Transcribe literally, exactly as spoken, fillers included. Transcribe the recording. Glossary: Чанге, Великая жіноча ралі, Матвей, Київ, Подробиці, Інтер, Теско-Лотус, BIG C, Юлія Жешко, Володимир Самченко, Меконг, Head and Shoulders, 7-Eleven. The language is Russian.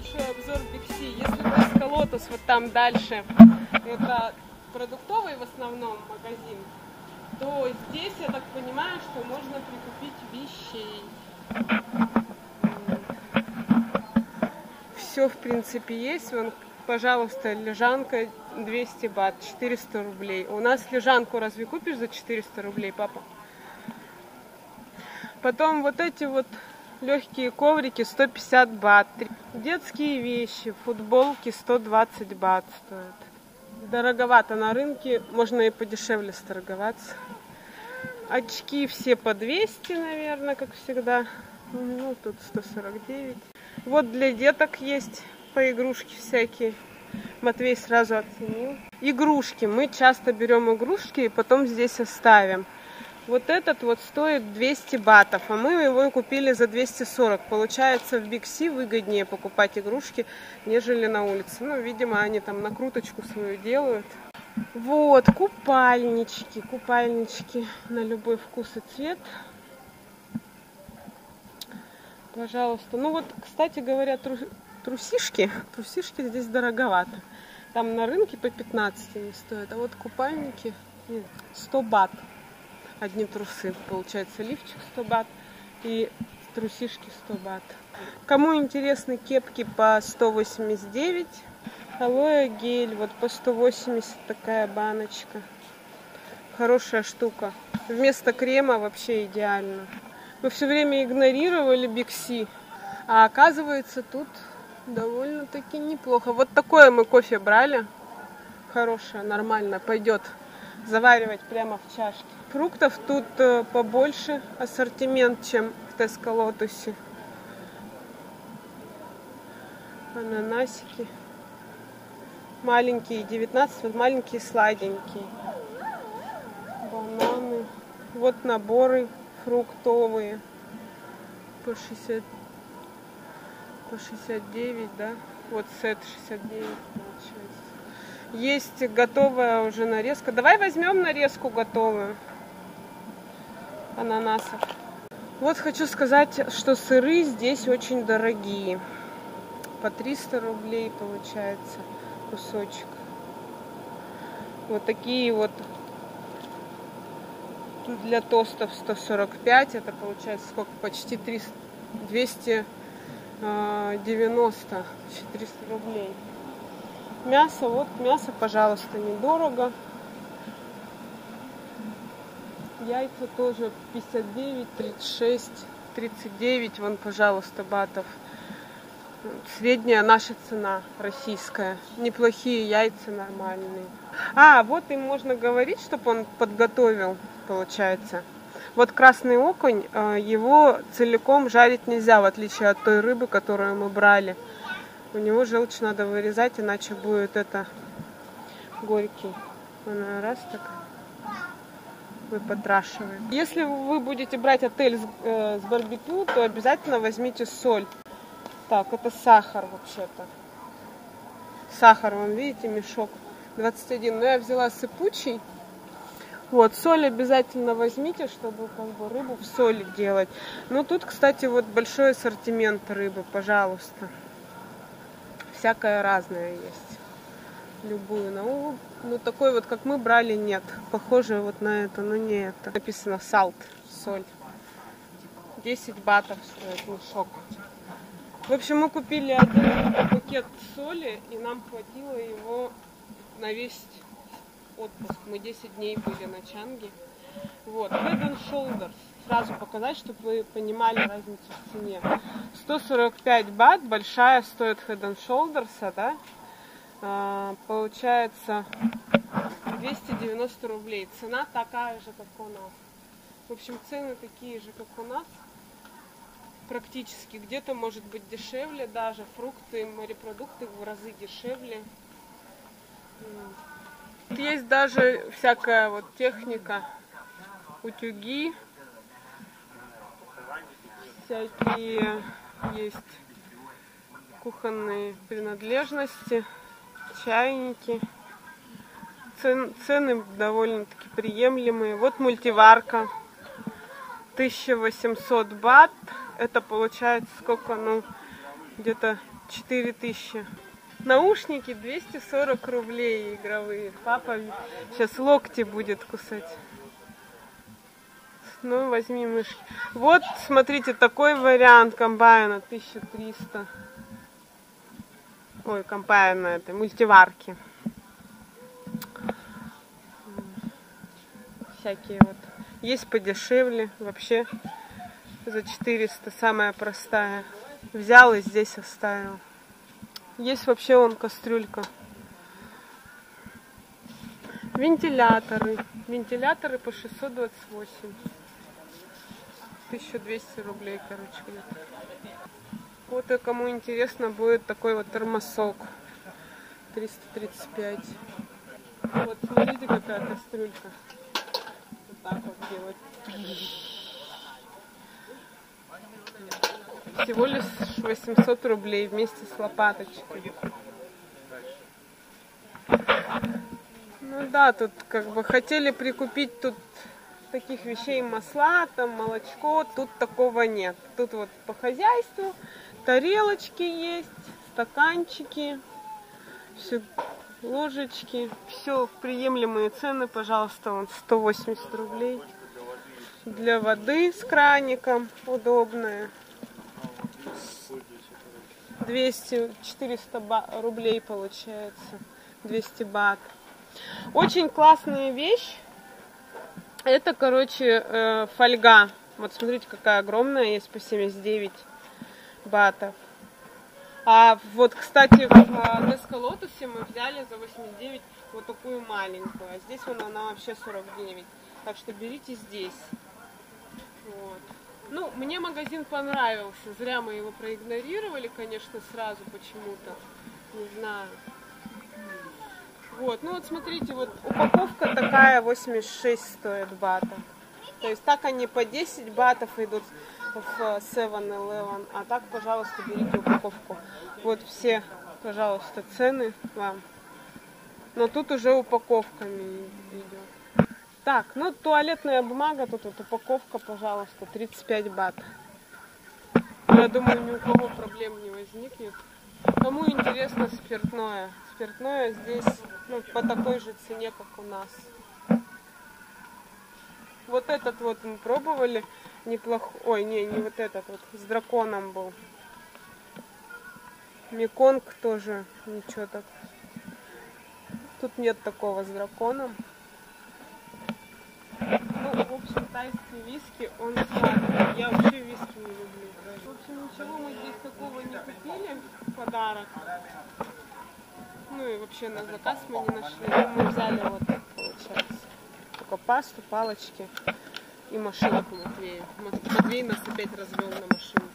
небольшой обзор Биг Си. Если Теско-Лотус, вот там дальше, это продуктовый в основном магазин, то здесь, я так понимаю, что можно прикупить вещей. Все, в принципе, есть. Вон, пожалуйста, лежанка двести бат, четыреста рублей. У нас лежанку разве купишь за четыреста рублей, папа? Потом вот эти вот легкие коврики сто пятьдесят бат. Детские вещи, футболки сто двадцать бат стоят. Дороговато на рынке, можно и подешевле сторговаться. Очки все по двести, наверное, как всегда. Ну, тут сто сорок девять. Вот для деток есть по игрушке всякие. Матвей сразу оценил. Игрушки. Мы часто берем игрушки и потом здесь оставим. Вот этот вот стоит двести батов, а мы его купили за двести сорок. Получается, в Биг Си выгоднее покупать игрушки, нежели на улице. Ну, видимо, они там накруточку свою делают. Вот, купальнички. Купальнички на любой вкус и цвет. Пожалуйста. Ну вот, кстати говоря, тру... трусишки. Трусишки здесь дороговато. Там на рынке по пятнадцать они стоят, а вот купальники нет, сто бат. Одни трусы, получается, лифчик сто бат и трусишки сто бат. Кому интересны кепки по сто восемьдесят девять, алоэ гель, вот по сто восемьдесят такая баночка. Хорошая штука. Вместо крема вообще идеально. Мы все время игнорировали Биг Си, а оказывается тут довольно-таки неплохо. Вот такое мы кофе брали. Хорошее, нормально, пойдет. Заваривать прямо в чашке. Фруктов тут побольше ассортимент, чем в Теско-Лотусе. Ананасики. Маленькие, девятнадцать, вот маленькие сладенькие. Бананы. Вот наборы фруктовые. По шестьдесят, по шестьдесят девять, да? Вот сет шестьдесят девять получается. Есть готовая уже нарезка. Давай возьмем нарезку готовую ананасов. Вот хочу сказать, что сыры здесь очень дорогие. По триста рублей получается кусочек. Вот такие вот для тостов сто сорок пять. Это получается сколько? Почти триста, двести девяносто, четыреста рублей. Мясо, вот мясо, пожалуйста, недорого. Яйца тоже пятьдесят девять, тридцать шесть, тридцать девять, вон, пожалуйста, батов. Средняя наша цена российская. Неплохие яйца, нормальные. А, вот им можно говорить, чтобы он подготовил, получается. Вот красный окунь, его целиком жарить нельзя, в отличие от той рыбы, которую мы брали. У него желчь надо вырезать, иначе будет это горький. Она раз так вы потрашиваем. Если вы будете брать отель с, э, с барбекю, то обязательно возьмите соль. Так, это сахар вообще-то. Сахар, вон видите, мешок двадцать один. Но я взяла сыпучий. Вот, соль обязательно возьмите, чтобы как бы рыбу в соли делать. Ну тут, кстати, вот большой ассортимент рыбы, пожалуйста. Всякое разное есть. Любую на ум. Ну, такой вот, как мы брали, нет. Похоже вот на это, но не это. Написано салт, соль. десять батов стоит мешок. В общем, мы купили один пакет соли, и нам хватило его на весь отпуск. Мы десять дней были на Чанге. Вот, Head and Shoulders. Сразу показать, чтобы вы понимали разницу в цене. сто сорок пять бат, большая стоит Head and Shoulders, да? А, получается двести девяносто рублей. Цена такая же, как у нас. В общем, цены такие же, как у нас. Практически. Где-то может быть дешевле даже. Фрукты, морепродукты в разы дешевле. Есть даже всякая вот техника. Утюги. Всякие есть кухонные принадлежности, чайники. Цен, цены довольно-таки приемлемые. Вот мультиварка. тысяча восемьсот бат. Это получается сколько? Ну, где-то четыре тысячи. Наушники двести сорок рублей игровые. Папа сейчас локти будет кусать. Ну, возьми мышки. Вот, смотрите, такой вариант комбайна тысяча триста. Ой, комбайна это, мультиварки. Всякие вот. Есть подешевле, вообще за четыреста, самая простая. Взял и здесь оставил. Есть вообще вон кастрюлька. Вентиляторы. Вентиляторы по шестьсот двадцать восемь. тысяча двести рублей, короче, где-то. Вот и кому интересно, будет такой вот термосок. триста тридцать пять. Вот, смотрите, какая кастрюлька. Вот так вот делать. Всего лишь восемьсот рублей вместе с лопаточкой. Ну да, тут как бы хотели прикупить тут таких вещей, масла, там молочко, тут такого нет. Тут вот по хозяйству тарелочки есть, стаканчики, все, ложечки, все в приемлемые цены, пожалуйста, вон сто восемьдесят рублей. Для воды с краником удобная. двести-четыреста рублей получается, двести бат. Очень классная вещь. Это, короче, фольга. Вот смотрите, какая огромная, есть по семьдесят девять батов. А вот, кстати, в Теско-Лотусе мы взяли за восемьдесят девять вот такую маленькую. А здесь вон она вообще сорок девять. Так что берите здесь. Вот. Ну, мне магазин понравился. Зря мы его проигнорировали, конечно, сразу почему-то. Не знаю. Вот, ну вот смотрите, вот упаковка такая восемьдесят шесть стоит бата. То есть так они по десять батов идут в севен элевен, а так, пожалуйста, берите упаковку. Вот все, пожалуйста, цены вам. Но тут уже упаковками идет. Так, ну туалетная бумага, тут вот упаковка, пожалуйста, тридцать пять бат. Я думаю, ни у кого проблем не возникнет. Кому интересно спиртное? Спиртное здесь, ну, по такой же цене, как у нас. Вот этот вот мы пробовали, неплохой, ой, не, не вот этот вот, с драконом был. Меконг тоже, ничего так. Тут нет такого с драконом. Ну, в общем, тайский виски, он сладкий. Я вообще виски не люблю. В общем, ничего мы здесь такого не купили в подарок. Ну и вообще на заказ мы не нашли. Мы взяли вот так, получается. Только пасту, палочки и машинку Матвея. Матвей нас опять развел на машину.